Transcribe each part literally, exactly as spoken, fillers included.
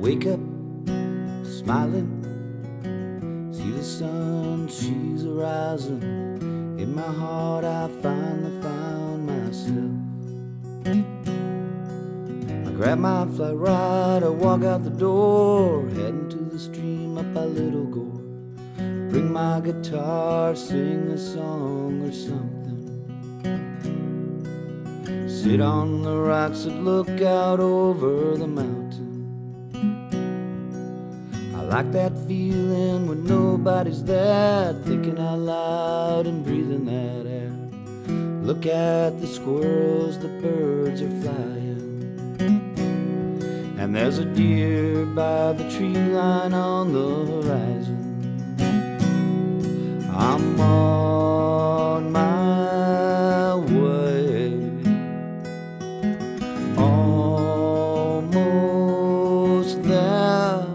wake up smiling, see the sun, she's arising. In my heart I finally found myself. I grab my flat rod, I walk out the door, heading to the stream up by Little Gore. Bring my guitar, sing a song or something. Sit on the rocks and look out over the mountain. I like that feeling when nobody's there, thinking out loud and breathing that air. Look at the squirrels, the birds are flying, and there's a deer by the tree line on the horizon. I'm on my way, almost there.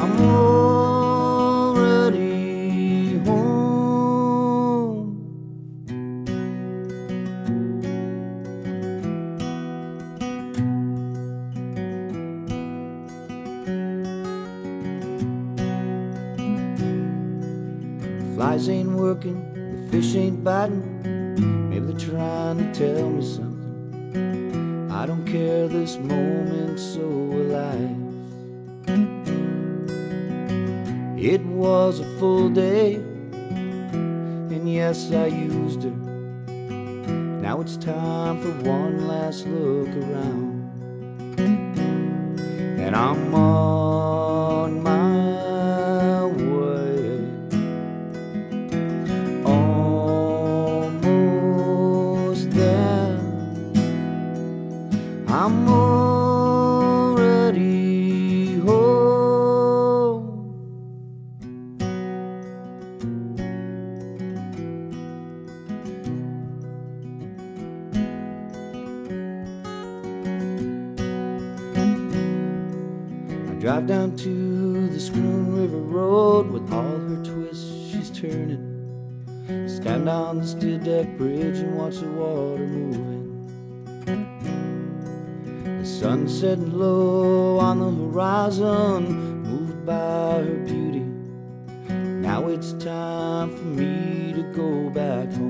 I'm already home. Flies ain't working, the fish ain't biting, maybe they're trying to tell me something. I don't care, this moment's so alive. It was a full day, and yes, I used her. Now it's time for one last look around, and I'm on my I'm already home. I drive down to the Schoon River Road. With all her twists, she's turning. Stand on the steel deck bridge and watch the water moving. Sun setting low on the horizon, moved by her beauty. Now it's time for me to go back home.